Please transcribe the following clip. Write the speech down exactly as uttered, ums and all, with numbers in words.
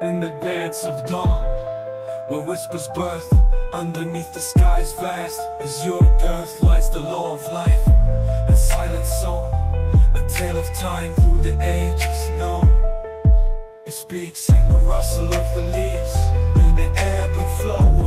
in the dance of dawn, where whispers birth underneath the skies vast, as your earth lights the law of life. A silent song, a tale of time through the ages known. It speaks like the rustle of the leaves in the ebb and flow.